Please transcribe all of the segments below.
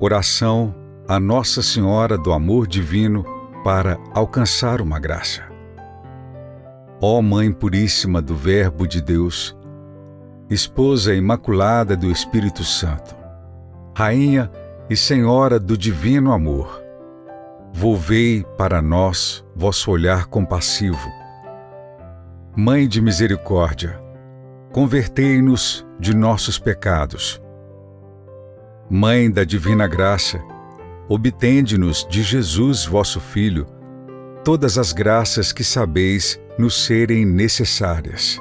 Oração à Nossa Senhora do Amor Divino para alcançar uma graça. Ó Mãe Puríssima do Verbo de Deus, Esposa Imaculada do Espírito Santo, Rainha e Senhora do Divino Amor, volvei para nós vosso olhar compassivo. Mãe de misericórdia, convertei-nos de nossos pecados. Mãe da Divina Graça, obtende-nos de Jesus, vosso Filho, todas as graças que sabeis nos serem necessárias.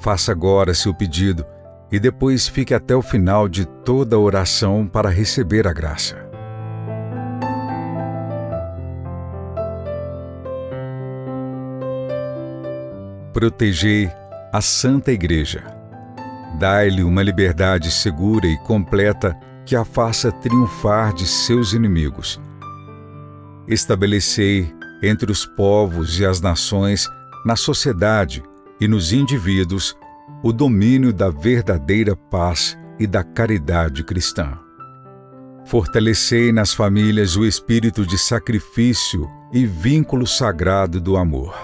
Faça agora seu pedido e depois fique até o final de toda a oração para receber a graça. Protegei a Santa Igreja. Dai-lhe uma liberdade segura e completa que a faça triunfar de seus inimigos. Estabelecei entre os povos e as nações, na sociedade e nos indivíduos, o domínio da verdadeira paz e da caridade cristã. Fortalecei nas famílias o espírito de sacrifício e vínculo sagrado do amor.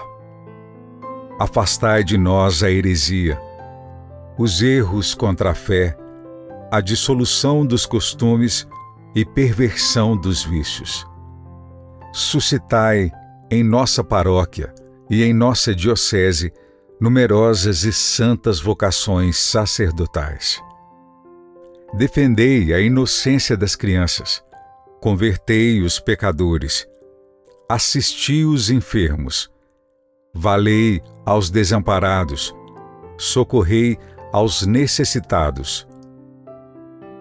Afastai de nós a heresia, os erros contra a fé, a dissolução dos costumes e perversão dos vícios. Suscitai em nossa paróquia e em nossa diocese numerosas e santas vocações sacerdotais. Defendei a inocência das crianças, convertei os pecadores, assisti os enfermos, valei aos desamparados, socorrei aos necessitados.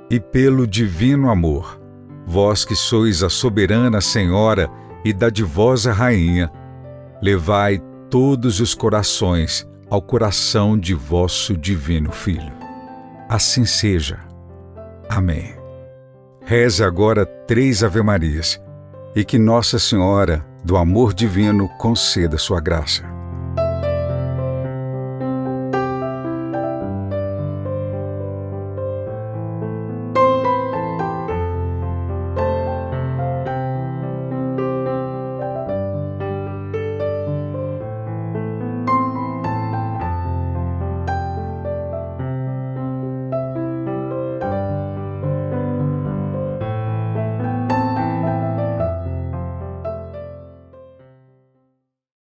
E pelo divino amor, vós que sois a soberana Senhora e dadivosa Rainha, levai todos os corações ao coração de vosso divino Filho. Assim seja. Amém. Reze agora 3 Ave-Marias e que Nossa Senhora do Amor Divino conceda sua graça.